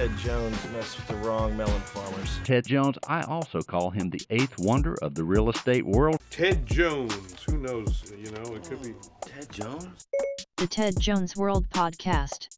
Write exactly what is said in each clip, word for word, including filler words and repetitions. Ted Jones messed with the wrong melon farmers. Ted Jones, I also call him the eighth wonder of the real estate world. Ted Jones, who knows, you know, it could be... Ted Jones? The Ted Jones World Podcast.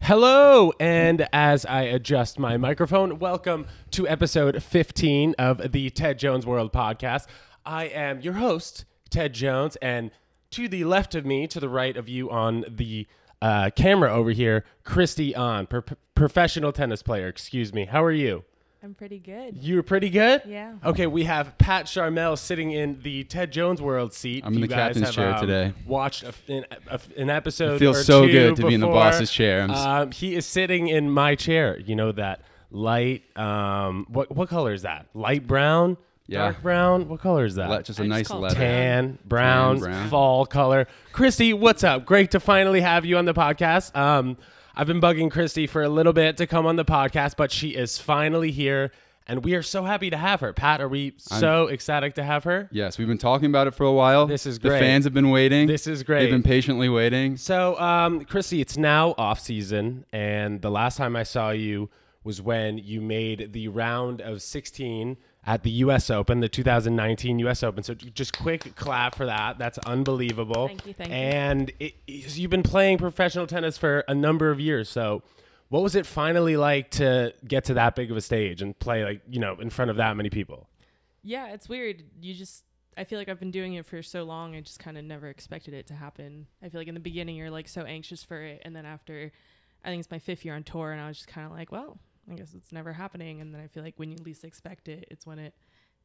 Hello, and as I adjust my microphone, welcome to episode fifteen of the Ted Jones World Podcast. I am your host, Ted Jones, and... to the left of me, to the right of you on the uh, camera over here, Kristie Ahn, pro professional tennis player. Excuse me. How are you? I'm pretty good. You're pretty good? Yeah. Okay, we have Pat Sharmell sitting in the Ted Jones World seat. I'm in you the guys captain's have, chair um, today. Watched a, in, a, an episode. It feels or so two good to before. Be in the boss's chair. I'm um, he is sitting in my chair. You know that light. Um, what what color is that? Light brown. Yeah. Dark brown. What color is that? Le just a I nice just leather. Tan, brown, Tan, brown, fall color. Kristie, what's up? Great to finally have you on the podcast. Um, I've been bugging Kristie for a little bit to come on the podcast, but she is finally here, and we are so happy to have her. Pat, are we so I'm, ecstatic to have her? Yes, we've been talking about it for a while. This is great. The fans have been waiting. This is great. They've been patiently waiting. So, um, Kristie, it's now off season, and the last time I saw you was when you made the round of sixteen at the U S Open, the two thousand nineteen U S Open. So just quick clap for that. That's unbelievable. Thank you, thank you. And it, you've been playing professional tennis for a number of years. So what was it finally like to get to that big of a stage and play, like, you know, in front of that many people? Yeah, it's weird. You just, I feel like I've been doing it for so long. I just kind of never expected it to happen. I feel like in the beginning, you're like so anxious for it. And then after, I think it's my fifth year on tour, and I was just kind of like, well, I guess it's never happening. And then I feel like when you least expect it, it's when it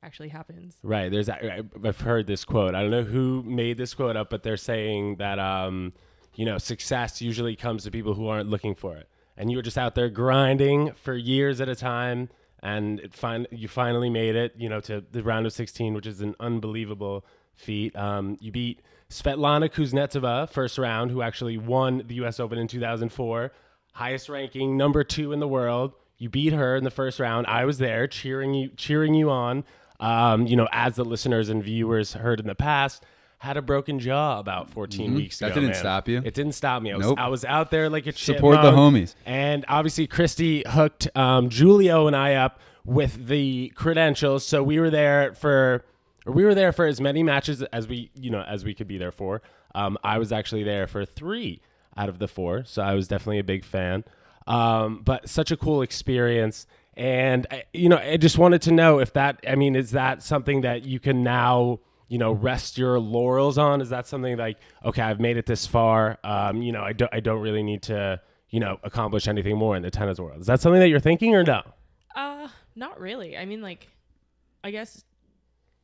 actually happens. Right. There's, I've heard this quote. I don't know who made this quote up, but they're saying that, um, you know, success usually comes to people who aren't looking for it. And you were just out there grinding for years at a time. And it fin- you finally made it, you know, to the round of sixteen, which is an unbelievable feat. Um, you beat Svetlana Kuznetsova first round, who actually won the U S Open in two thousand four. Highest ranking, number two in the world. You beat her in the first round. I was there cheering you, cheering you on. Um, you know, as the listeners and viewers heard in the past, had a broken jaw about fourteen mm-hmm. weeks ago. That didn't man. stop you. It didn't stop me. I was, nope. I was out there like a chipmunk. Support the homies. And obviously, Kristie hooked um, Julio and I up with the credentials. So we were there for we were there for as many matches as we you know as we could be there for. Um, I was actually there for three out of the four, so I was definitely a big fan. Um, but such a cool experience. And, I, you know, I just wanted to know if that, I mean, is that something that you can now, you know, rest your laurels on? Is that something like, okay, I've made it this far. Um, you know, I don't, I don't really need to, you know, accomplish anything more in the tennis world. Is that something that you're thinking or no? Uh, not really. I mean, like, I guess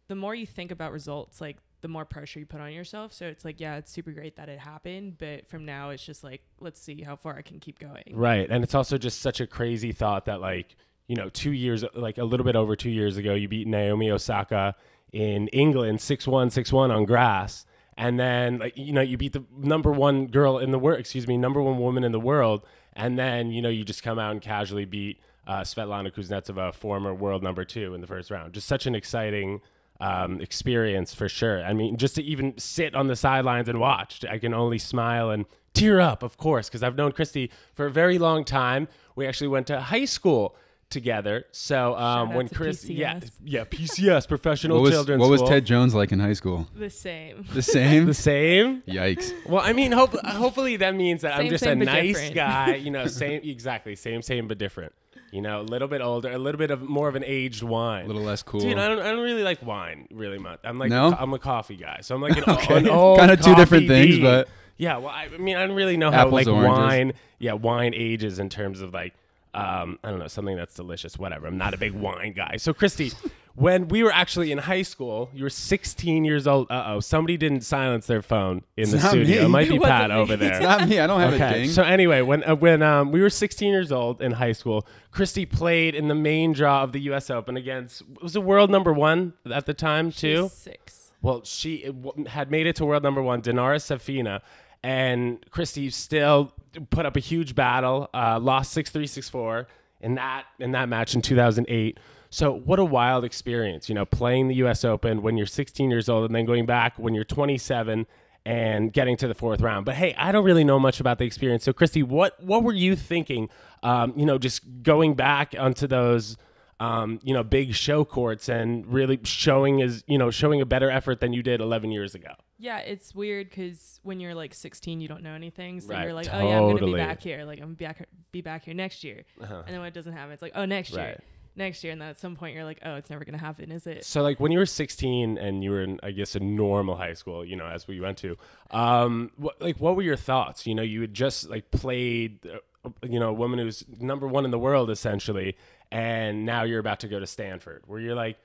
the more you think about results, like the more pressure you put on yourself. So it's like, yeah, it's super great that it happened, but from now it's just like, let's see how far I can keep going. Right. And it's also just such a crazy thought that, like, you know, two years, like a little bit over two years ago, you beat Naomi Osaka in England, six one, six one on grass. And then, like, you know, you beat the number one girl in the world, excuse me, number one woman in the world. And then, you know, you just come out and casually beat uh, Svetlana Kuznetsova, former world number two, in the first round. Just such an exciting um experience for sure. I mean, just to even sit on the sidelines and watch, I can only smile and tear up, of course, because I've known Kristie for a very long time. We actually went to high school together. So um when Kristie, yeah yeah P C S professional what children's was, what school. was Ted Jones like in high school? The same the same the same Yikes. Well, I mean, hope, hopefully that means that same, I'm just a nice different. guy, you know. Same, exactly, same same but different. You know, a little bit older, a little bit of more of an aged wine. A little less cool. Dude, I don't, I don't really like wine really much. I'm like, no? I'm a coffee guy. So I'm like an, okay. an old kind of two different things, but. Yeah, well, I mean, I don't really know how like oranges. wine, yeah, wine ages in terms of like, um, I don't know, something that's delicious, whatever. I'm not a big wine guy. So Kristie, when we were actually in high school, you were sixteen years old. Uh-oh, somebody didn't silence their phone in it's the studio. Me. It might be it Pat me. over there. It's not me. I don't have okay. a thing. So anyway, when uh, when um, we were sixteen years old in high school, Kristie played in the main draw of the U S Open against, was the world number one at the time too? She's six. Well, she had made it to world number one, Dinara Safina. And Kristie still put up a huge battle, uh, lost six three, six four in that, in that match in two thousand eight. So what a wild experience, you know, playing the U S Open when you're sixteen years old and then going back when you're twenty-seven and getting to the fourth round. But hey, I don't really know much about the experience. So Kristie, what what were you thinking? Um, you know, just going back onto those, um, you know, big show courts and really showing is, you know, showing a better effort than you did eleven years ago. Yeah, it's weird because when you're like sixteen, you don't know anything. So right, you're like, totally. Oh yeah, I'm going to be back here. Like I'm back, be back here next year. Uh-huh. And then when it doesn't happen, it's like, oh, next right. year. next year. And then at some point you're like, oh, it's never going to happen, is it? So like when you were sixteen and you were in, I guess, a normal high school, you know, as we went to, um, what, like, what were your thoughts? You know, you had just like played, uh, you know, a woman who's number one in the world, essentially. And now you're about to go to Stanford. Were you like,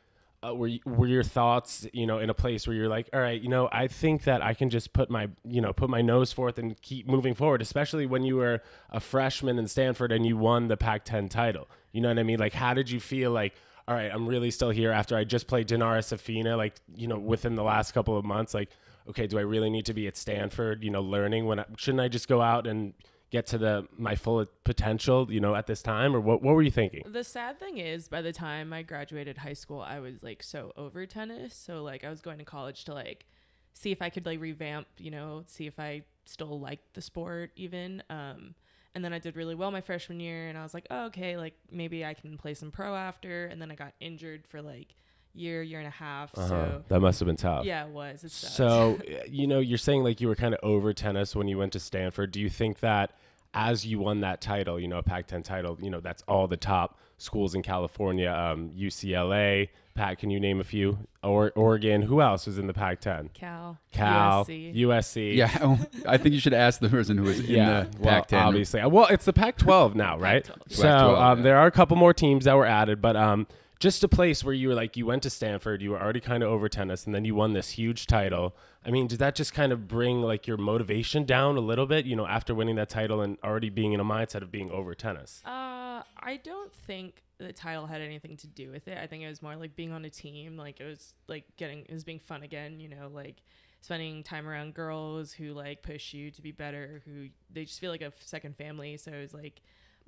uh, were, you, were your thoughts, you know, in a place where you're like, all right, you know, I think that I can just put my, you know, put my nose forth and keep moving forward, especially when you were a freshman in Stanford and you won the Pac ten title. You know what I mean? Like, how did you feel like, all right, I'm really still here after I just played Dinara Safina, like, you know, within the last couple of months, like, okay, do I really need to be at Stanford, you know, learning when I, shouldn't I just go out and get to the, my full potential, you know, at this time? Or what, what were you thinking? The sad thing is by the time I graduated high school, I was like, so over tennis. So like I was going to college to like, see if I could like revamp, you know, see if I still liked the sport even. Um, And then I did really well my freshman year, and I was like, oh, okay, like maybe I can play some pro after. And then I got injured for like year, year and a half. Uh-huh. So that must have been tough. Yeah, it was. It sucked. So, you know, you're saying like you were kind of over tennis when you went to Stanford. Do you think that as you won that title, you know, a Pac ten title, you know, that's all the top schools in California, um, U C L A, Pat, can you name a few? Or Oregon. Who else is in the Pac ten? Cal. Cal. U S C. U S C. Yeah. Oh, I think you should ask the person who is yeah, in the well, Pac ten. Obviously. Well, it's the Pac twelve now, right? Pac twelve. So Pac twelve, um, yeah. There are a couple more teams that were added, but um, just a place where you were like, you went to Stanford, you were already kind of over tennis, and then you won this huge title. I mean, did that just kind of bring like your motivation down a little bit, you know, after winning that title and already being in a mindset of being over tennis? Uh, I don't think the title had anything to do with it. I think it was more like being on a team. Like it was like getting, it was being fun again, you know, like spending time around girls who like push you to be better, who they just feel like a second family. So it was like,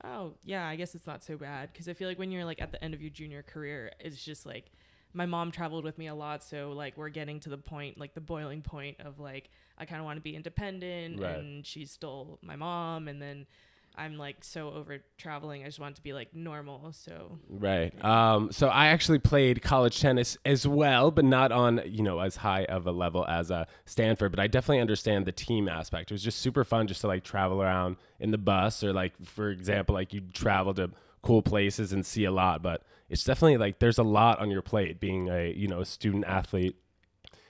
oh yeah, I guess it's not so bad. Cause I feel like when you're like at the end of your junior career, it's just like, my mom traveled with me a lot. So like, we're getting to the point, like the boiling point of like, I kind of want to be independent right. and she's still my mom. And then I'm like, so over traveling. I just want to be like normal. So, right. Yeah. Um, so I actually played college tennis as well, but not on, you know, as high of a level as uh, Stanford, but I definitely understand the team aspect. It was just super fun just to like travel around in the bus or like, for example, like you travel to cool places and see a lot, but it's definitely like there's a lot on your plate being a, you know, a student athlete,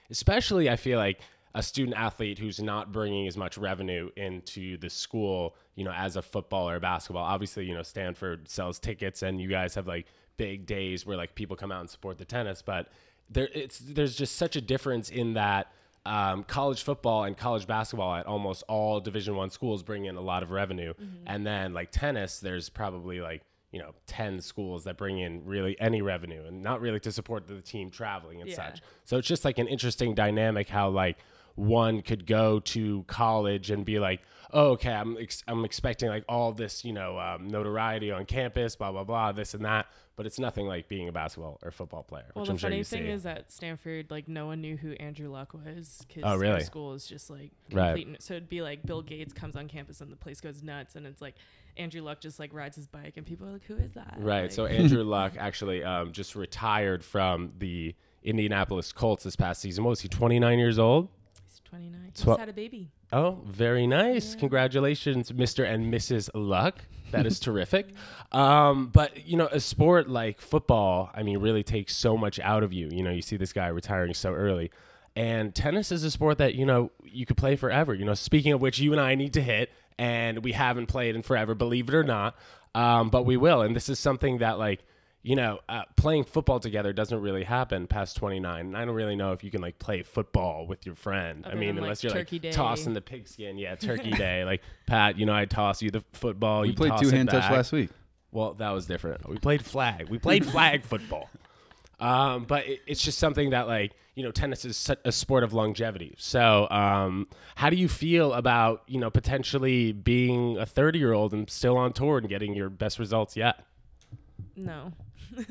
especially I feel like a student athlete who's not bringing as much revenue into the school, you know, as a football or a basketball. Obviously, you know, Stanford sells tickets and you guys have like big days where like people come out and support the tennis, but there it's, there's just such a difference in that um, college football and college basketball at almost all Division One schools bring in a lot of revenue. Mm-hmm. And then like tennis, there's probably like, you know, ten schools that bring in really any revenue and not really to support the team traveling and yeah. such. So it's just like an interesting dynamic how like one could go to college and be like, oh, okay, I'm, ex I'm expecting like all this, you know, um, notoriety on campus, blah, blah, blah, this and that. But it's nothing like being a basketball or football player. Well, which the I'm funny sure you thing see. Is that Stanford, like no one knew who Andrew Luck was because oh, really? School is just like complete. Right. So it'd be like Bill Gates comes on campus and the place goes nuts, and it's like Andrew Luck just like rides his bike, and people are like, "Who is that?" Right. Like, so Andrew Luck actually um, just retired from the Indianapolis Colts this past season. What was he? twenty-nine years old. He's twenty-nine. Tw he just had a baby. Oh, very nice. Yeah. Congratulations, Mister and Missus Luck. That is terrific. Um, but, you know, a sport like football, I mean, really takes so much out of you. You know, you see this guy retiring so early. And tennis is a sport that, you know, you could play forever. You know, speaking of which, you and I need to hit, and we haven't played in forever, believe it or not. Um, but we will. And this is something that, like, you know, uh, playing football together doesn't really happen past twenty-nine. And I don't really know if you can like play football with your friend. Okay, I mean, unless like you're like day. Tossing the pigskin. Yeah, turkey day. Like, Pat, you know, I toss you the football. We you played two hand touch last week. Well, that was different. We played flag. We played flag football. Um, but it, it's just something that like, you know, tennis is a sport of longevity. So um, how do you feel about, you know, potentially being a thirty year old and still on tour and getting your best results yet? No.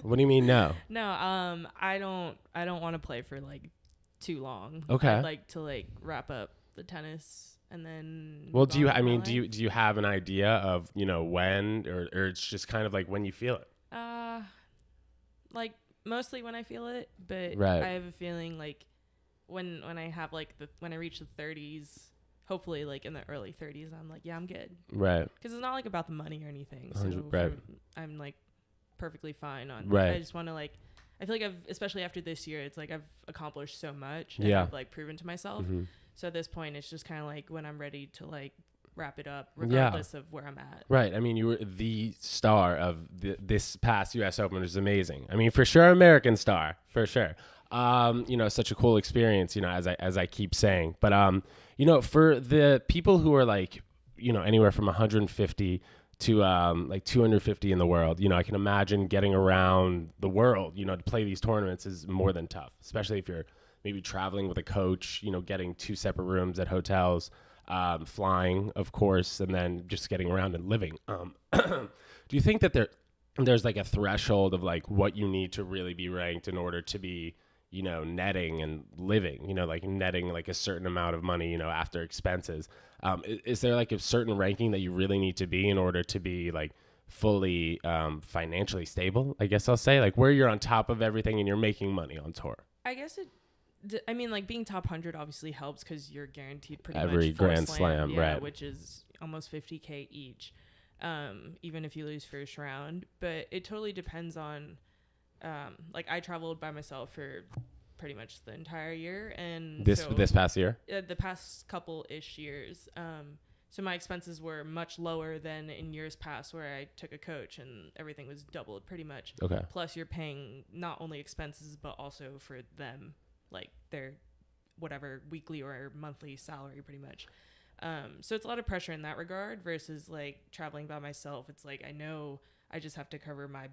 What do you mean no? No, um, I don't. I don't want to play for like too long. Okay. I'd like to like wrap up the tennis and then. Well, do you, I mean, do you, do you have an idea of, you know, when, or, or it's just kind of like when you feel it? Uh, like mostly when I feel it, but right. I have a feeling like when, when I have like the, when I reach the thirties, hopefully like in the early thirties, I'm like, yeah, I'm good. Right. Cause it's not like about the money or anything. So right. I'm like perfectly fine on, right. I just want to like, I feel like I've, especially after this year, it's like I've accomplished so much and yeah. I've like proven to myself. Mm-hmm. So at this point, it's just kind of like when I'm ready to like wrap it up, regardless yeah. of where I'm at. Right. I mean, you were the star of the, this past U S Open, which is amazing. I mean, for sure, American star, for sure. Um, you know, such a cool experience, you know, as I as I keep saying. But, um, you know, for the people who are like, you know, anywhere from one hundred fifty to um, like two hundred fifty in the world, you know, I can imagine getting around the world, you know, to play these tournaments is more than tough, especially if you're maybe traveling with a coach, you know, getting two separate rooms at hotels, um, flying, of course, and then just getting around and living. Um, do you think that there there's like a threshold of like what you need to really be ranked in order to be, you know, netting and living, you know, like netting like a certain amount of money, you know, after expenses? Um, is, is there like a certain ranking that you really need to be in order to be like fully um, financially stable, I guess I'll say, like where you're on top of everything and you're making money on tour? I guess it, d- I mean, like being top one hundred obviously helps because you're guaranteed pretty every much grand slam, slam yeah, right? Which is almost fifty K each, um, even if you lose first round. But it totally depends on, um, like I traveled by myself for pretty much the entire year, and this so this past year, uh, the past couple ish years. Um, so my expenses were much lower than in years past where I took a coach and everything was doubled pretty much. Okay. Plus you're paying not only expenses, but also for them, like their whatever weekly or monthly salary pretty much. Um, so it's a lot of pressure in that regard versus like traveling by myself. It's like, I know I just have to cover my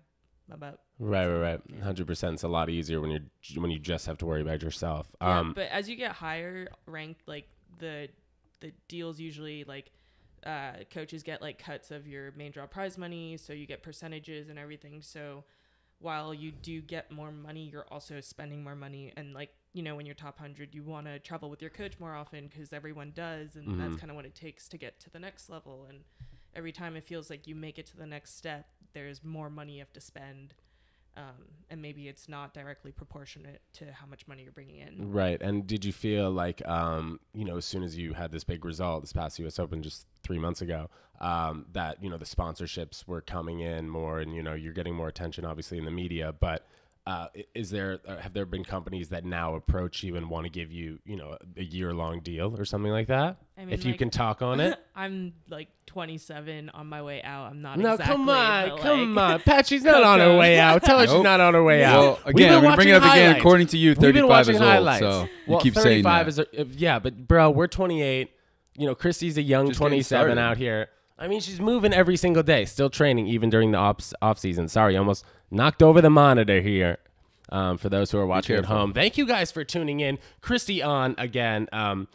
about right right right yeah. one hundred percent. It's a lot easier when you're when you just have to worry about yourself. Um yeah, but as you get higher ranked, like the the deals usually like uh coaches get like cuts of your main draw prize money, so you get percentages and everything. So while you do get more money, you're also spending more money. And like, you know, when you're top one hundred, you want to travel with your coach more often because everyone does, and mm-hmm. that's kind of what it takes to get to the next level. And every time it feels like you make it to the next step, there's more money you have to spend. Um, and maybe it's not directly proportionate to how much money you're bringing in. Right. And did you feel like, um, you know, as soon as you had this big result, this past U S Open just three months ago, um, that, you know, the sponsorships were coming in more and, you know, you're getting more attention, obviously, in the media. But uh, is there have there been companies that now approach you and want to give you, you know, a year long deal or something like that? I mean, if like, you can talk on it. I'm like twenty-seven on my way out. I'm not no, exactly. No, come on. Like, come on. Pat, she's not on her way out. Tell her nope. she's not on her way out. Well, again, we're going to bring it up highlights. Again. According to you, thirty-five is highlights. Old. So you well, keep saying that. Is, uh, yeah, but bro, we're twenty-eight. You know, Kristie's a young just twenty-seven out here. I mean, she's moving every single day, still training even during the ops, off season. Sorry, almost knocked over the monitor here. Um, for those who are watching at home, thank you guys for tuning in. Kristie Ahn again. Um,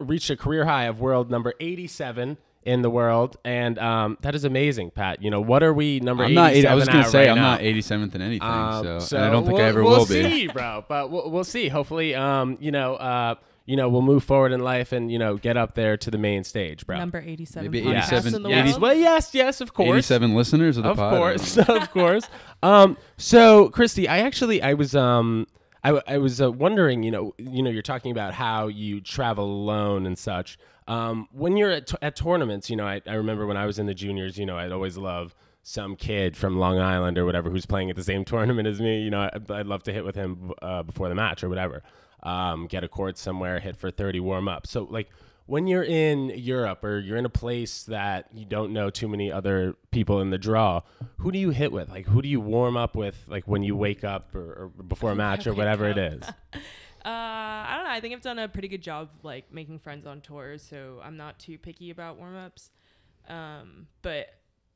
reached a career high of world number eighty-seven in the world, and um that is amazing, Pat. You know, what are we number I'm not eighty-seven? I was gonna say right I'm now. Not eighty-seventh in anything, um, so, so I don't think we'll, I ever we'll will be. We'll see, bro. But we'll, we'll see. Hopefully, um, you know, uh, you know, we'll move forward in life and you know get up there to the main stage, bro. Number eighty-seven, maybe eighty-seven. In the yes. World? Well, yes, yes, of course. eighty-seven listeners of the of pod. Of course, of course. Um, so Kristie, I actually I was um. I, I was uh, wondering, you know, you know, you're talking about how you travel alone and such. Um, when you're at, t- at tournaments, you know, I, I remember when I was in the juniors, you know, I'd always love some kid from Long Island or whatever who's playing at the same tournament as me. You know, I, I'd love to hit with him uh, before the match or whatever. Um, get a court somewhere, hit for thirty, warm up. So, like, when you're in Europe or you're in a place that you don't know too many other people in the draw, who do you hit with? Like, who do you warm up with, like, when you wake up or, or before a match or whatever it is? uh, I don't know. I think I've done a pretty good job, like, making friends on tours, so I'm not too picky about warm-ups. Um, but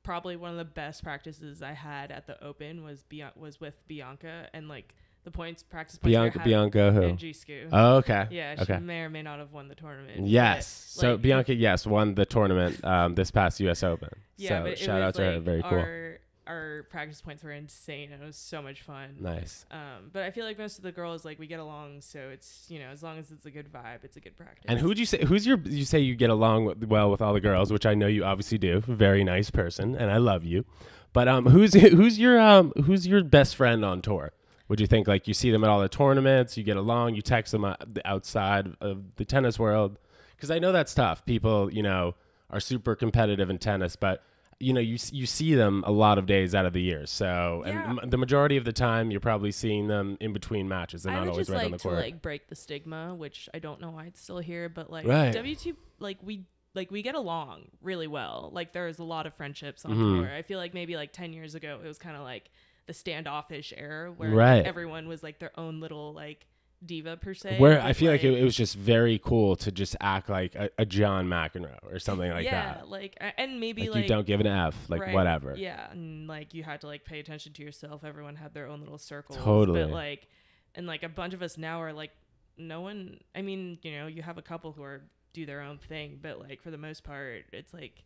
probably one of the best practices I had at the Open was Bian- was with Bianca, and, like, the points practice points Bianca Bianca who Njusku. Oh, okay. Yeah, she okay. may or may not have won the tournament. Yes. But, like, so Bianca yes won the tournament um this past U S Open. Yeah, so but shout out to like her. Very cool. Our, our practice points were insane. It was so much fun. Nice. Um, but I feel like most of the girls, like, we get along. So it's, you know, as long as it's a good vibe, it's a good practice. And who would you say, who's your, you say you get along with, well with all the girls, which I know you obviously do. Very nice person. And I love you. But um, who's, who's your, um, who's your best friend on tour? Would you think, like, you see them at all the tournaments, you get along, you text them outside of the tennis world? Because I know that's tough. People, you know, are super competitive in tennis, but you know, you you see them a lot of days out of the year. So, yeah. and m- the majority of the time, you're probably seeing them in between matches. They're not always right like on the court. I would just like to like break the stigma, which I don't know why it's still here, but like right. W T A, like we like we get along really well. Like there is a lot of friendships on mm-hmm. tour. I feel like maybe like ten years ago, it was kind of like the standoffish era where right. everyone was like their own little like. diva per se, where I feel like, like it, it was just very cool to just act like a, a John McEnroe or something like yeah, that. Yeah, like and maybe like, like you don't give an F, like right, whatever. Yeah, and like you had to like pay attention to yourself. Everyone had their own little circles. Totally. But like, and like a bunch of us now are like, no one. I mean, you know, you have a couple who are do their own thing, but like for the most part, it's like.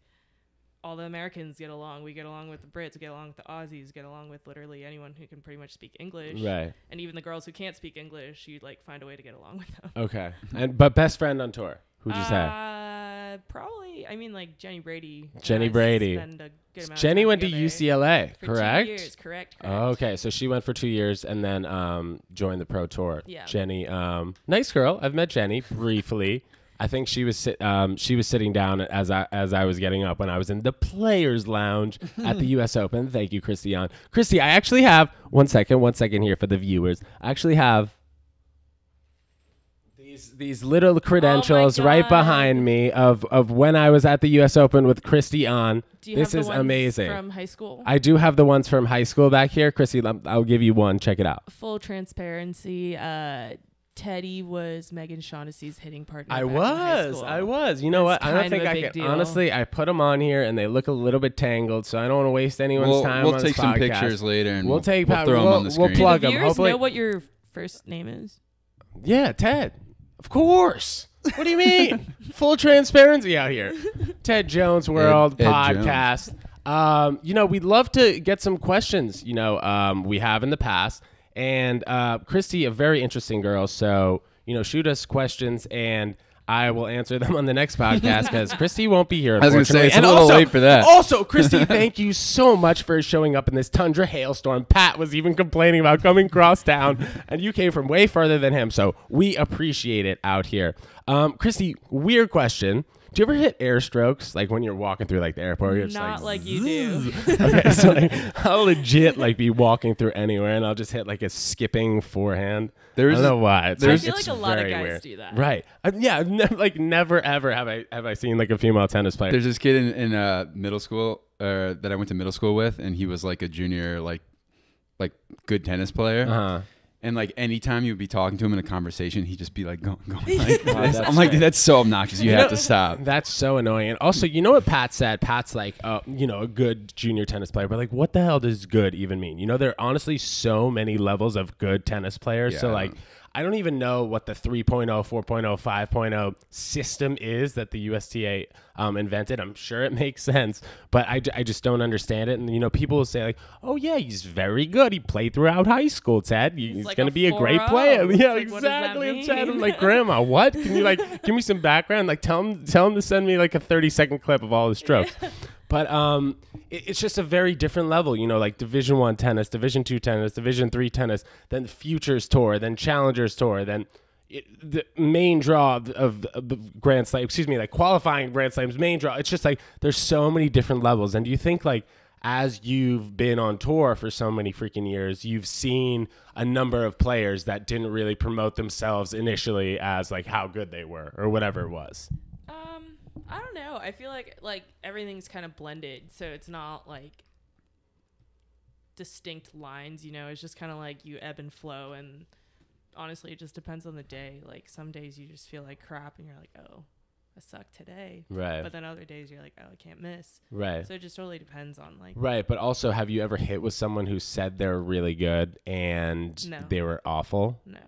All the Americans get along. We get along with the Brits. We get along with the Aussies. Get along with literally anyone who can pretty much speak English. Right. And even the girls who can't speak English, you like find a way to get along with them. Okay. And but best friend on tour, who'd you uh, say? Probably. I mean, like Jenny Brady. Jenny Brady. Jenny went to U C L A, correct? Two years, correct. Correct. Okay, so she went for two years and then um, joined the pro tour. Yeah. Jenny, um, nice girl. I've met Jenny briefly. I think she was sit, um, she was sitting down as I as I was getting up when I was in the players' lounge at the U S Open. Thank you, Kristie Ahn. Kristie, I actually have one second, one second here for the viewers. I actually have these these little credentials oh right behind me of of when I was at the U S Open with Kristie Ahn. Do you this have the is ones amazing. From high school? I do have the ones from high school back here, Kristie. I'll give you one. Check it out. Full transparency. Uh, Teddy was Megan Shaughnessy's hitting partner. I was. I was. You know That's what? I don't think I can. Deal. Honestly, I put them on here and they look a little bit tangled, so I don't want to waste anyone's we'll, time. We'll on take this some podcast. Pictures later and we'll, we'll take we'll throw we'll, them on the screen. We'll plug Do the viewers them. Hopefully, know what your first name is? Yeah, Ted. Of course. What do you mean? Full transparency out here. Ted Jones World Ed, Ed Podcast. Jones. Um, you know, we'd love to get some questions. You know, um, we have in the past. And uh, Kristie, a very interesting girl. So, you know, shoot us questions and I will answer them on the next podcast because Kristie won't be here. I was going to say, it's and a little also, late for that. Also, Kristie, thank you so much for showing up in this tundra hailstorm. Pat was even complaining about coming cross town and you came from way further than him. So we appreciate it out here. Um, Kristie, weird question. Do you ever hit airstrokes, like when you're walking through like the airport? You're just Not like, like you do. Okay, so like, I'll legit like be walking through anywhere, and I'll just hit like a skipping forehand. There's I don't know why. It's, I feel like a lot of guys weird. do that. Right? I, yeah. I've never, like never ever have I have I seen like a female tennis player. There's this kid in, in uh, middle school uh, that I went to middle school with, and he was like a junior, like like good tennis player. Uh-huh. And like anytime you'd be talking to him in a conversation, he'd just be like, going, going. Like, wow, I'm right. like, dude, that's so obnoxious. You, you have know, to stop. That's so annoying. And also, you know what Pat said? Pat's like, uh, you know, a good junior tennis player. But like, what the hell does good even mean? You know, there are honestly so many levels of good tennis players. Yeah. So like, I don't even know what the three point oh, four point oh, five point oh system is that the U S T A um, invented. I'm sure it makes sense, but I, I just don't understand it. And, you know, people will say like, oh, yeah, he's very good. He played throughout high school, Ted. He's, he's like going to be a great player. It's yeah, like, exactly. Ted, I'm like, Grandma, what? Can you like give me some background? Like tell him, tell him to send me like a thirty second clip of all his strokes. Yeah. But um, it, it's just a very different level, you know, like Division One tennis, Division Two tennis, Division Three tennis, then the Futures Tour, then Challengers Tour, then it, the main draw of, of, of the Grand Slam, excuse me, like qualifying Grand Slams, main draw. It's just like there's so many different levels. And do you think like as you've been on tour for so many freaking years, you've seen a number of players that didn't really promote themselves initially as like how good they were or whatever it was? I don't know. I feel like like everything's kind of blended, so it's not like distinct lines, you know. It's just kind of like you ebb and flow, and honestly, it just depends on the day. Like some days you just feel like crap, and you're like, oh, I suck today. Right. But then other days you're like, oh, I can't miss. Right. So it just totally depends on like. Right, but also, have you ever hit with someone who said they're really good and no. they were awful? No.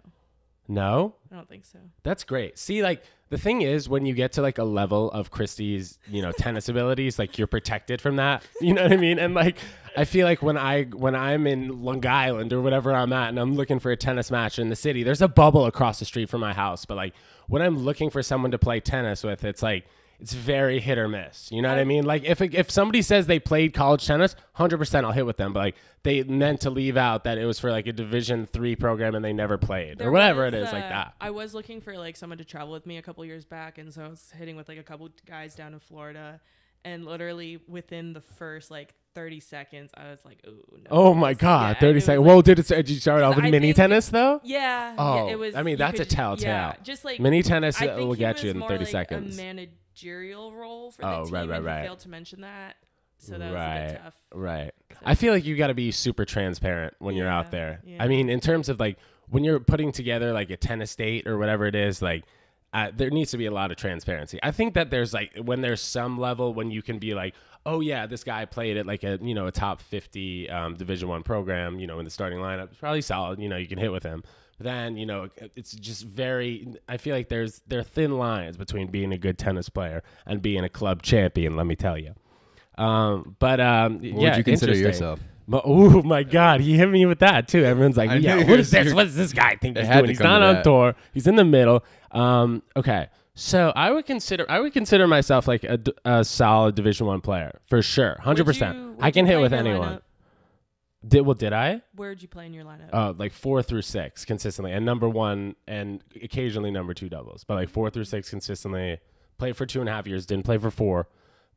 No? I don't think so. That's great. See, like, the thing is, when you get to, like, a level of Kristie's, you know, tennis abilities, like, you're protected from that. You know what I mean? And, like, I feel like when, I, when I'm in Long Island or whatever I'm at and I'm looking for a tennis match in the city, there's a bubble across the street from my house. But, like, when I'm looking for someone to play tennis with, it's, like, it's very hit or miss. You know what I mean? Like, if if somebody says they played college tennis, one hundred percent I'll hit with them. But, like, they meant to leave out that it was for, like, a Division three program and they never played there or whatever was, it is uh, like that. I was looking for, like, someone to travel with me a couple years back. And so I was hitting with, like, a couple guys down in Florida. And literally within the first, like, thirty seconds, I was like, ooh, no. Oh, my God. Yeah, thirty seconds. Like, well, did, it, did you start off with I mini tennis, though? Yeah. Oh, yeah, it was, I mean, that's a telltale. Yeah, just, like, mini tennis will get you in thirty seconds. Like, managerial role for the oh, team, right, right, and right. failed to mention that, so that right, was a bit tough. Right. So. I feel like you got to be super transparent when yeah, you're out there. Yeah. I mean, in terms of, like, when you're putting together, like, a tennis date or whatever it is, like, uh, there needs to be a lot of transparency. I think that there's, like, when there's some level when you can be like, oh yeah, this guy played at, like, a, you know, a top fifty um, Division I program, you know, in the starting lineup, it's probably solid, you know, you can hit with him. Then, you know, it's just very, I feel like there's there are thin lines between being a good tennis player and being a club champion, let me tell you. Um, but um, what yeah, would you consider yourself? Oh my God, he hit me with that too. Everyone's like, yeah, what is this? What does this guy think he's doing? He's not on tour. He's in the middle. Um, okay, so I would consider I would consider myself like a, a solid Division I player for sure, one hundred percent. I can hit with anyone. Did well? Did I? Where'd you play in your lineup? Uh, like four through six consistently, and number one, and occasionally number two doubles. But like four through six consistently. Played for two and a half years. Didn't play for four,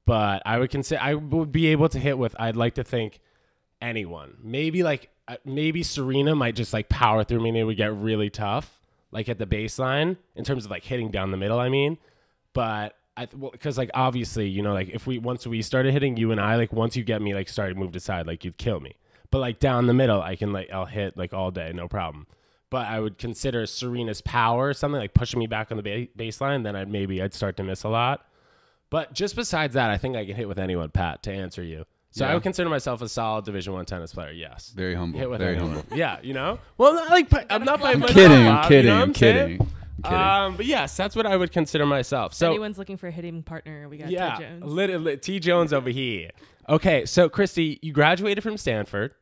but I would consider I would be able to hit with. I'd like to think anyone. Maybe like uh, maybe Serena might just like power through me, and it would get really tough. Like at the baseline in terms of like hitting down the middle. I mean, but. Because, well, like, obviously, you know, like, if we once we started hitting you and I, like, once you get me, like, started moved aside, like, you'd kill me. But, like, down the middle, I can, like, I'll hit, like, all day, no problem. But I would consider Serena's power something, like, pushing me back on the ba baseline, then I'd maybe I'd start to miss a lot. But just besides that, I think I can hit with anyone, Pat, to answer you. So yeah. I would consider myself a solid Division I tennis player, yes. Very humble, hit with very anyone. humble. Yeah, you know? Well, not, like, I'm not by I'm kidding, I'm Bob, kidding, you know I'm kidding. Saying? Um, but yes, that's what I would consider myself. So if anyone's looking for a hitting partner, we got yeah, Ted Jones. Literally, T. Jones over here. Okay, so Kristie, you graduated from Stanford.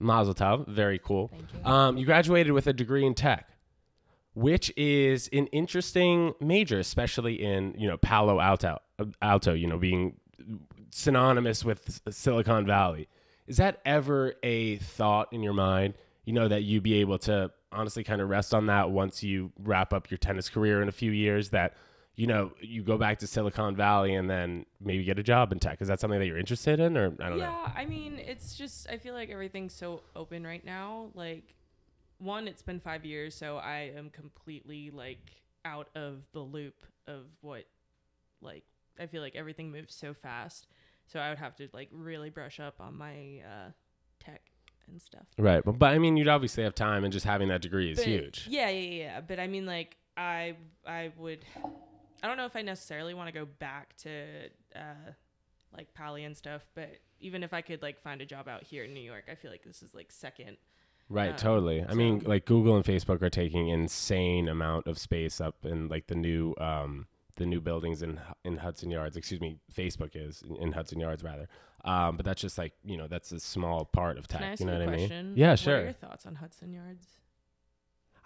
Mazel tov, very cool. Thank you. Um, you graduated with a degree in tech, which is an interesting major, especially in you know Palo Alto, Alto, you know, being synonymous with Silicon Valley. Is that ever a thought in your mind? You know that you'd be able to. Honestly kind of rest on that once you wrap up your tennis career in a few years that, you know, you go back to Silicon Valley and then maybe get a job in tech. Is that something that you're interested in or I don't yeah, know? Yeah, I mean, it's just, I feel like everything's so open right now. Like, one, it's been five years, so I am completely, like, out of the loop of what, like, I feel like everything moves so fast. So I would have to, like, really brush up on my uh, tech and stuff. Right. But, but I mean, you'd obviously have time and just having that degree is but, huge. Yeah, yeah, yeah. But I mean, like, I I would, I don't know if I necessarily want to go back to uh, like Pali and stuff, but even if I could like find a job out here in New York, I feel like this is like second. Right. Um, totally. So. I mean, like Google and Facebook are taking insane amount of space up in like the new, um, the new buildings in, in Hudson Yards, excuse me, Facebook is in, in Hudson Yards rather. Um, but that's just like, you know, that's a small part of tech. Can I ask you know what question? I mean? Yeah, sure. What are your thoughts on Hudson Yards?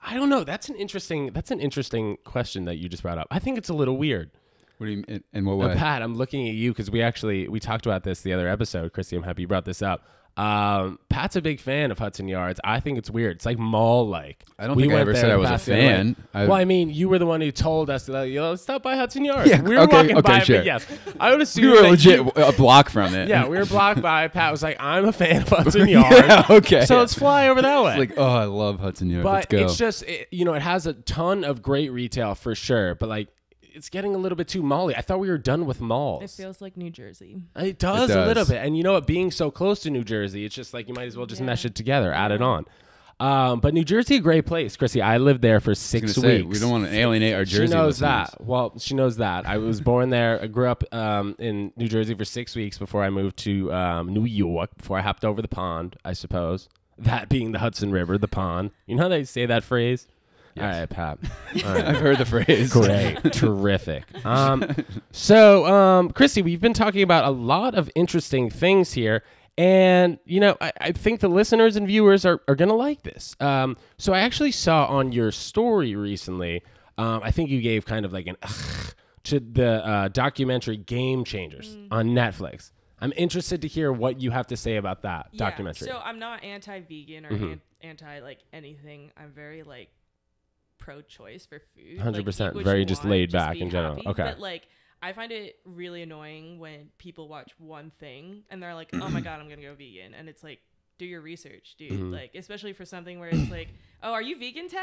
I don't know. That's an interesting, that's an interesting question that you just brought up. I think it's a little weird. What do you mean? In what way? And Pat, I'm looking at you. Cause we actually, we talked about this the other episode, Kristie, I'm happy you brought this up. Um, Pat's a big fan of Hudson Yards. I think it's weird. It's like mall-like. I don't we think I ever said I was a fan. I... Well, I mean, you were the one who told us to like, stop by Hudson Yards. Yeah, we were okay, walking okay, by, sure. But yes. I would assume we were legit you... a block from it. Yeah, we were blocked by. Pat was like, I'm a fan of Hudson Yards. Yeah, okay. So let's fly over that way. It's like, oh, I love Hudson Yards. But let's go. It's just, it, you know, it has a ton of great retail for sure. But like, it's getting a little bit too mall-y. I thought we were done with malls. It feels like New Jersey. It does, it does. a little bit. And you know what? Being so close to New Jersey, it's just like you might as well just yeah. mesh it together, add it on. Um, but New Jersey, a great place, Kristie. I lived there for six weeks. Say, we don't want to alienate our Jersey. She knows listeners. that. Well, she knows that. I was born there. I grew up um, in New Jersey for six weeks before I moved to um, New York, before I hopped over the pond, I suppose. That being the Hudson River, the pond. You know how they say that phrase? Yes. All right, Pap. All right. I've heard the phrase. Great. Terrific. Um, so, um, Kristie, we've been talking about a lot of interesting things here. And, you know, I, I think the listeners and viewers are, are going to like this. Um, so I actually saw on your story recently, um, I think you gave kind of like an ugh to the uh, documentary Game Changers mm. on Netflix. I'm interested to hear what you have to say about that yeah, documentary. So I'm not anti-vegan or mm-hmm. an- anti like anything. I'm very like pro-choice for food. one hundred percent. Like, very just want, laid back just in general. Happy. Okay. But like, I find it really annoying when people watch one thing and they're like, oh my God, I'm going to go vegan. And it's like, do your research, dude. Mm-hmm. Like, especially for something where it's like, oh, are you vegan, Ted?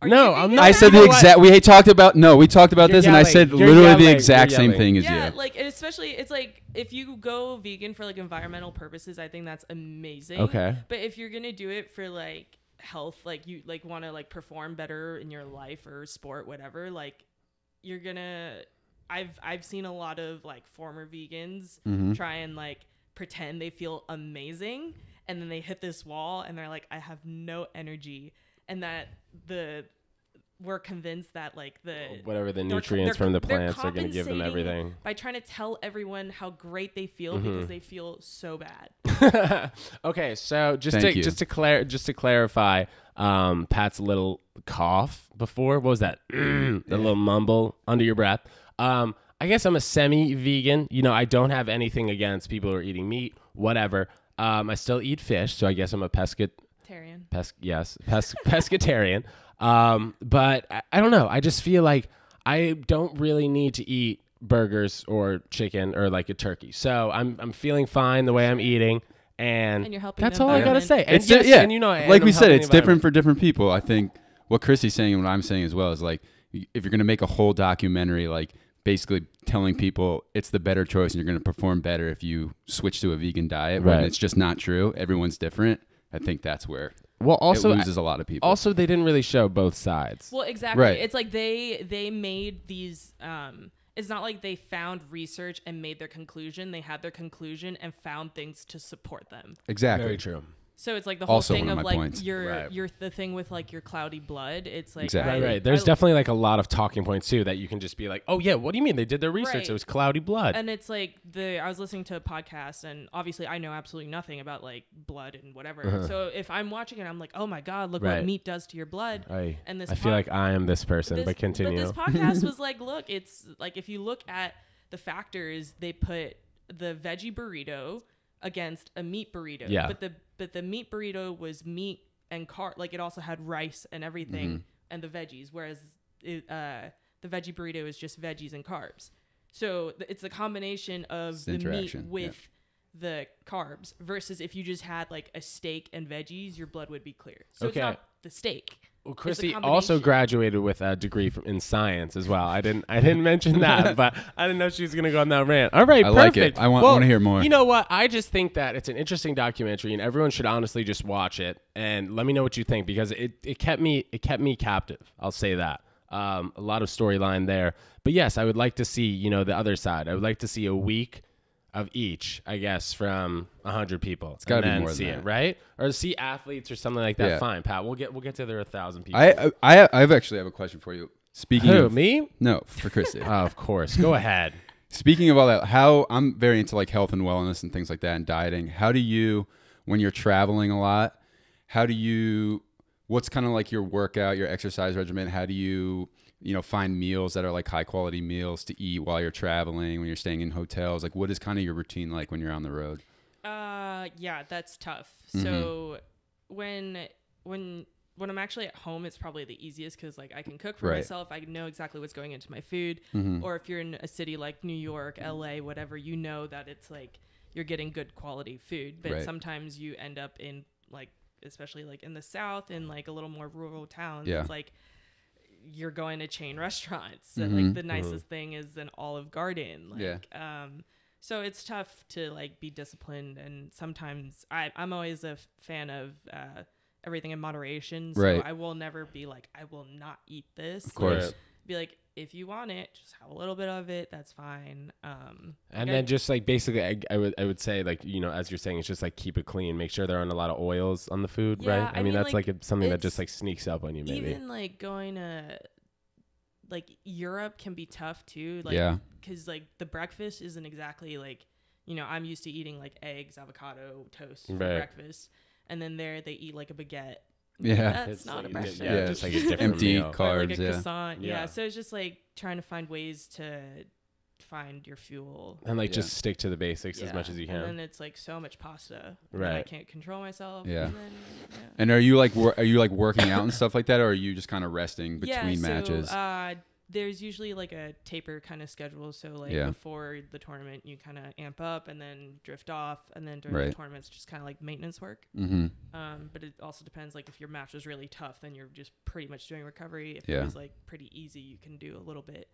Are no, I'm not. I said the exact, we talked about, no, we talked about You're this yelling. and I said You're literally yelling. the exact same thing as yeah, you. Yeah, like, especially, it's like, if you go vegan for like environmental purposes, I think that's amazing. Okay. But if you're going to do it for like health, like you like want to like perform better in your life or sport, whatever, like you're going to, I've, I've seen a lot of like former vegans mm-hmm. try and like pretend they feel amazing. And then they hit this wall and they're like, I have no energy. And that the we're convinced that like the whatever the nutrients from the plants are going to give them everything by trying to tell everyone how great they feel mm-hmm. because they feel so bad. Okay, so just Thank to you. just to clar- just to clarify, um, Pat's little cough before, what was that? Mm, the yeah. little mumble under your breath. Um, I guess I'm a semi-vegan. You know, I don't have anything against people who are eating meat, whatever. Um, I still eat fish, so I guess I'm a pescat. Pes- yes, pes- pescatarian. Um, but I, I don't know. I just feel like I don't really need to eat burgers or chicken or like a turkey. So I'm I'm feeling fine the way I'm eating, and, and you're helping that's all I gotta say. And it's yes, di- yeah, and you know, like and we said, it's different for different people. I think what Kristie's saying and what I'm saying as well is like if you're gonna make a whole documentary, like basically telling people it's the better choice and you're gonna perform better if you switch to a vegan diet, right. when it's just not true. Everyone's different. I think that's where well, also, it loses a lot of people. Also, they didn't really show both sides. Well, exactly. Right. It's like they they made these... Um, it's not like they found research and made their conclusion. They had their conclusion and found things to support them. Exactly. Very true. So it's like the whole also thing of, of like points. your right. your the thing with like your cloudy blood. It's like exactly. I, right, right. There's I, definitely like a lot of talking points too that you can just be like, oh yeah, what do you mean they did their research? Right. It was cloudy blood. And it's like the I was listening to a podcast and obviously I know absolutely nothing about like blood and whatever. Uh-huh. So if I'm watching it, I'm like, oh my God, look right. what meat does to your blood. I, and this I pod- feel like I am this person, this, but continue. But this podcast was like, look, it's like if you look at the factors, they put the veggie burrito against a meat burrito, yeah. but the but the meat burrito was meat and car like it also had rice and everything mm-hmm. and the veggies, whereas it, uh, the veggie burrito is just veggies and carbs. So th- it's the combination of it's the meat with yeah. the carbs versus if you just had like a steak and veggies, your blood would be clear. So okay. it's not the steak. Well, Kristie also graduated with a degree from, in science as well. I didn't I didn't mention that, but I didn't know she was going to go on that rant. All right, I perfect. I like it. I want, well, want to hear more. You know what? I just think that it's an interesting documentary, and everyone should honestly just watch it and let me know what you think because it, it kept me it kept me captive. I'll say that. Um, a lot of storyline there, but yes, I would like to see you know the other side. I would like to see a week of each, I guess, from a hundred people. It's gotta be more than that, right? Or see athletes or something like that. Yeah. Fine, Pat. We'll get we'll get to there a thousand people. I I I've actually have a question for you. Speaking Who, of me, no, for Kristie. Oh, of course. Go ahead. Speaking of all that, how I'm very into like health and wellness and things like that and dieting. How do you, when you're traveling a lot, how do you? What's kind of like your workout, your exercise regimen? How do you? you know, find meals that are like high quality meals to eat while you're traveling, when you're staying in hotels? Like what is kind of your routine like when you're on the road? Uh, yeah, that's tough. Mm-hmm. So when, when, when I'm actually at home, it's probably the easiest cause like I can cook for right. myself. I know exactly what's going into my food. Mm-hmm. Or if you're in a city like New York, L A, whatever, you know that it's like, you're getting good quality food, but right. sometimes you end up in like, especially like in the South in like a little more rural towns. Yeah. It's like, you're going to chain restaurants and mm-hmm. like the nicest mm-hmm. thing is an Olive Garden. Like, yeah. um, so it's tough to like be disciplined. And sometimes I, I'm always a fan of, uh, everything in moderation. So right. I will never be like, I will not eat this. Of course. Like, be like, if you want it, just have a little bit of it. That's fine. Um, and like then I, just like basically, I, I would I would say like, you know, as you're saying, it's just like keep it clean. Make sure there aren't a lot of oils on the food, yeah, right? I, I mean, mean, that's like, like a, something that just like sneaks up on you maybe. Even like going to like Europe can be tough too. Like, yeah. Because like the breakfast isn't exactly like, you know, I'm used to eating like eggs, avocado, toast for right. breakfast. And then there they eat like a baguette. Yeah, that's it's not like, a breakfast. Yeah, yeah, just like a different empty meal. Carbs. Like a yeah. croissant. Yeah. yeah, so it's just like trying to find ways to find your fuel and like yeah. just stick to the basics yeah. as much as you can. And then it's like so much pasta. Right, I can't control myself. Yeah. And, then, yeah. and are you like wor are you like working out and stuff like that, or are you just kind of resting between yeah, so, matches? Uh, there's usually like a taper kind of schedule. So like yeah. before the tournament, you kind of amp up and then drift off. And then during right. the tournament, it's just kind of like maintenance work. Mm-hmm. Um, but it also depends, like if your match was really tough, then you're just pretty much doing recovery. If yeah. it was like pretty easy, you can do a little bit.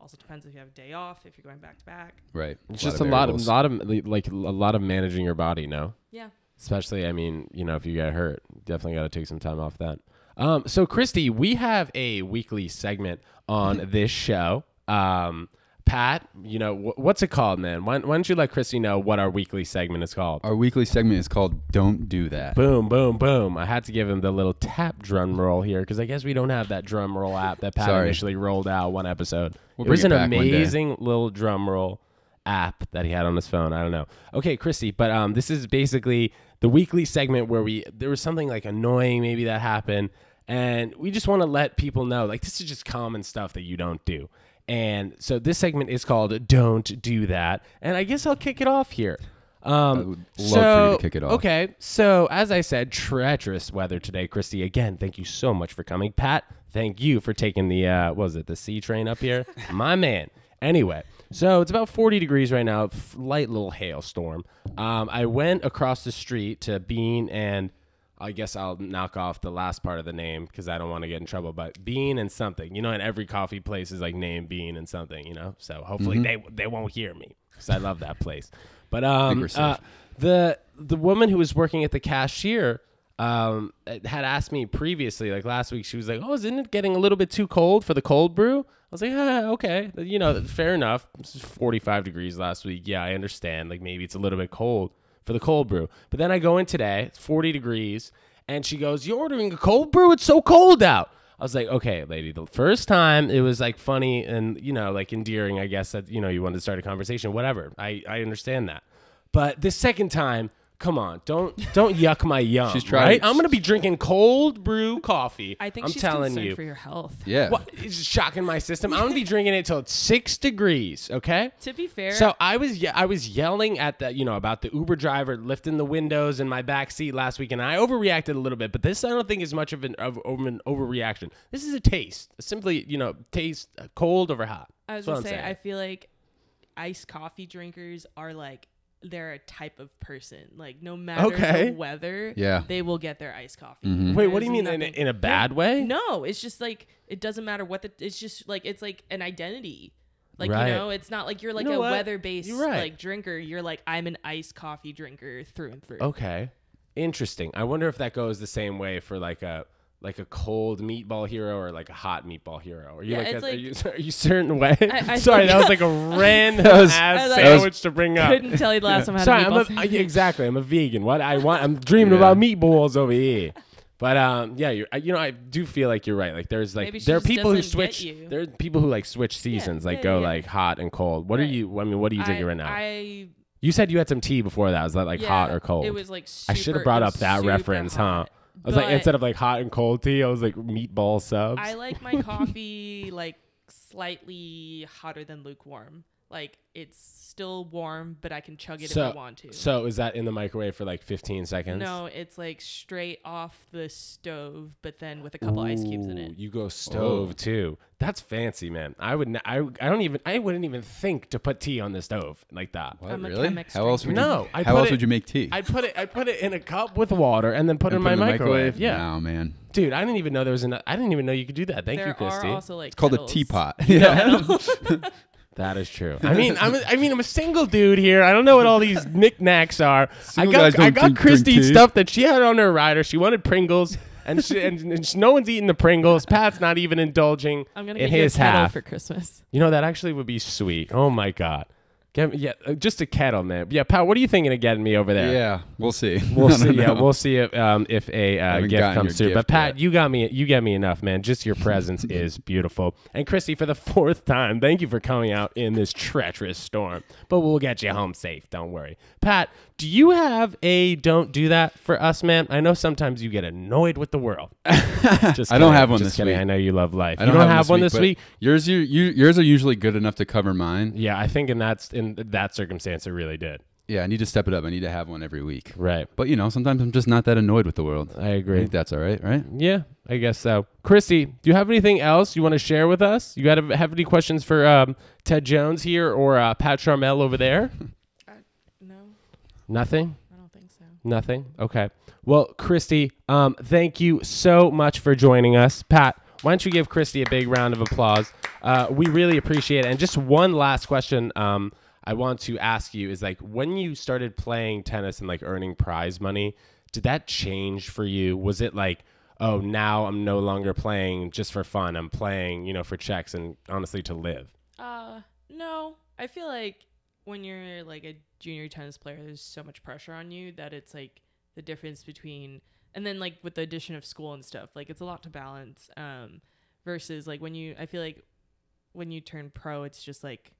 Also depends if you have a day off, if you're going back to back. Right. It's just a lot of, a lot of like a lot of managing your body now. Yeah. Especially, I mean, you know, if you get hurt, definitely got to take some time off that. Um, so, Kristie, we have a weekly segment on this show. Um, Pat, you know, wh what's it called, man? Why, why don't you let Kristie know what our weekly segment is called? Our weekly segment is called Don't Do That. Boom, boom, boom. I had to give him the little tap drum roll here because I guess we don't have that drum roll app that Pat Sorry. initially rolled out one episode. We'll it was it an amazing little drum roll app that he had on his phone. I don't know. Okay, Kristie, but um, this is basically the weekly segment where we there was something like annoying maybe that happened. And we just want to let people know, like, this is just common stuff that you don't do. And so this segment is called Don't Do That. And I guess I'll kick it off here. Um, I would love so, for you to kick it off. Okay. So, as I said, treacherous weather today. Kristie, again, thank you so much for coming. Pat, thank you for taking the, uh, what was it, the C train up here? My man. Anyway, so it's about forty degrees right now. Light little hailstorm. Um, I went across the street to Bean and... I guess I'll knock off the last part of the name because I don't want to get in trouble. But Bean and something, you know, and every coffee place is like named Bean and something, you know. So hopefully mm-hmm. they they won't hear me because I love that place. But um, uh, the the woman who was working at the cashier um, had asked me previously, like last week, she was like, "Oh, isn't it getting a little bit too cold for the cold brew?" I was like, "Ah, okay, you know, fair enough. This is forty-five degrees last week. Yeah, I understand. Like maybe it's a little bit cold." For the cold brew. But then I go in today, it's forty degrees, and she goes, "You're ordering a cold brew? It's so cold out." I was like, okay, lady, the first time it was like funny and, you know, like endearing, I guess, that, you know, you wanted to start a conversation, whatever. I, I understand that. But the second time, come on, don't don't yuck my yum. She's trying. Right? I'm going to be drinking cold brew coffee. I think I'm she's telling concerned you. for your health. Yeah. What? It's shocking my system. I'm going to be drinking it until it's six degrees, okay? To be fair. So I was ye I was yelling at the, you know, about the Uber driver lifting the windows in my back seat last week, and I overreacted a little bit, but this I don't think is much of an, of, of an overreaction. This is a taste. Simply, you know, taste cold over hot. I was going to say, I feel like iced coffee drinkers are like, they're a type of person, like no matter okay. the weather, yeah. they will get their iced coffee. Mm-hmm. Wait, what do you mean in a, in a bad yeah. way? No, it's just like, it doesn't matter what the, it's just like, it's like an identity. Like, right. you know, it's not like you're like you know a weather-based right. like drinker. You're like, I'm an iced coffee drinker through and through. Okay. Interesting. I wonder if that goes the same way for like a, like a cold meatball hero or like a hot meatball hero. Are you yeah, like, a, like are, you, are you certain way? I, I Sorry, that was like a random was, ass like, sandwich to bring up. Couldn't tell you the last time I had Sorry, a meatball. I'm a, exactly. I'm a vegan. What I want, I'm dreaming yeah. about meatballs over here. But um, yeah, you you know, I do feel like you're right. Like there's like there are people who switch. There are people who like switch seasons. Yeah, like yeah, go yeah. like hot and cold. What right. are you? I mean, what are you drinking I, right now? I. You said you had some tea before that. Was that like yeah, hot or cold? It was like. Super, I should have brought up that reference, hot. huh? I was but like, instead of like hot and cold tea, I was like meatball subs. I like my coffee like slightly hotter than lukewarm. Like it's still warm, but I can chug it so, if I want to. So is that in the microwave for like fifteen seconds? No, it's like straight off the stove, but then with a couple Ooh, ice cubes in it. You go stove oh. too. That's fancy, man. I would. I. I don't even. I wouldn't even think to put tea on the stove like that. What, I'm really? A how else would you? No. I how else it, would you make tea? I put it. I put it in a cup with water and then put and it in put my in microwave. microwave. Yeah. Oh man. Dude, I didn't even know there was an. I didn't even know you could do that. Thank there you, Kristie. There are also like. It's kettles. Called a teapot. Yeah. yeah. That is true. I mean, I'm a, I mean, I'm a single dude here. I don't know what all these knickknacks are. Single I got, I got Kristie stuff that she had on her rider. She wanted Pringles. and, she, and, and she, no one's eating the Pringles. Pat's not even indulging. I'm gonna in get his you a kettle half for Christmas. You know, that actually would be sweet. Oh my God. Get me, yeah, just a kettle, man. Yeah, Pat, what are you thinking of getting me over there? Yeah, we'll see. We'll see. Yeah, know. we'll see if um, if a uh, gift comes through. Gift but Pat, yet. you got me. You get me enough, man. Just your presence is beautiful. And Kristie, for the fourth time, thank you for coming out in this treacherous storm. But we'll get you home safe. Don't worry, Pat. Do you have a don't do that for us, man? I know sometimes you get annoyed with the world. Just I don't have one just this kidding. week. I know you love life. I don't you don't have, have one this week. This week? Yours, you, you, yours are usually good enough to cover mine. Yeah, I think in that in that circumstance, it really did. Yeah, I need to step it up. I need to have one every week. Right. But, you know, sometimes I'm just not that annoyed with the world. I agree. I think that's all right, right? Yeah, I guess so. Kristie, do you have anything else you want to share with us? You got to have any questions for um, Ted Jones here or uh, Pat Charmel over there? Nothing? I don't think so. Nothing? Okay. Well, Kristie, um, thank you so much for joining us. Pat, why don't you give Kristie a big round of applause? Uh, we really appreciate it. And just one last question um, I want to ask you is, like, when you started playing tennis and, like, earning prize money, did that change for you? Was it like, oh, now I'm no longer playing just for fun. I'm playing, you know, for checks and honestly to live? Uh, no. I feel like when you're like a junior tennis player, there's so much pressure on you that it's like the difference between, and then like with the addition of school and stuff, like it's a lot to balance um, versus like when you, I feel like when you turn pro, it's just like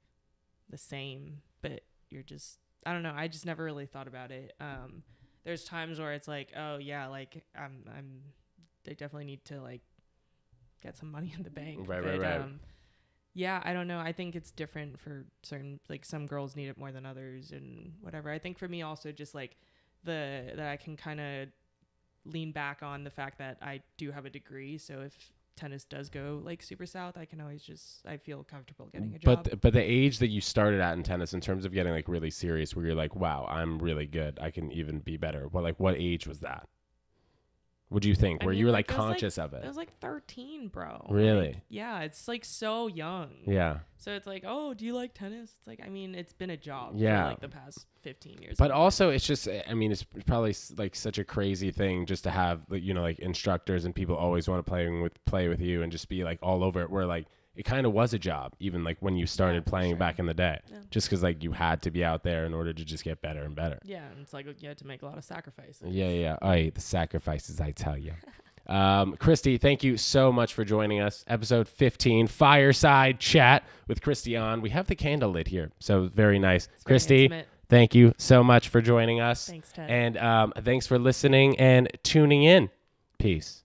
the same, but you're just, I don't know. I just never really thought about it. Um, there's times where it's like, oh yeah, like I'm, I'm, I definitely need to like get some money in the bank. Right, but, right, right. Um, Yeah, I don't know. I think it's different for certain, like some girls need it more than others and whatever. I think for me also just like the, that I can kind of lean back on the fact that I do have a degree. So if tennis does go like super south, I can always just, I feel comfortable getting a job. But, th but the age that you started at in tennis in terms of getting like really serious where you're like, wow, I'm really good. I can even be better. Well, like what age was that? What do you think? I Where mean, you were like conscious like, of it? I was like thirteen, bro. Really? Like, yeah, it's like so young. Yeah. So it's like, oh, do you like tennis? It's like, I mean, it's been a job yeah. for like the past fifteen years. But also, it's just, I mean, it's probably like such a crazy thing just to have, you know, like instructors and people always want to play with play with you and just be like all over it. Where like it kind of was a job, even like when you started yeah, playing sure. back in the day, yeah. just because like you had to be out there in order to just get better and better. Yeah, and it's like you had to make a lot of sacrifices. Yeah, yeah. All right, the sacrifices, I tell you. um, Kristie, thank you so much for joining us. Episode fifteen, Fireside Chat with Kristie Ahn. We have the candle lit here, so very nice. It's Kristie, very thank you so much for joining us. Thanks, Ted. And um, thanks for listening and tuning in. Peace.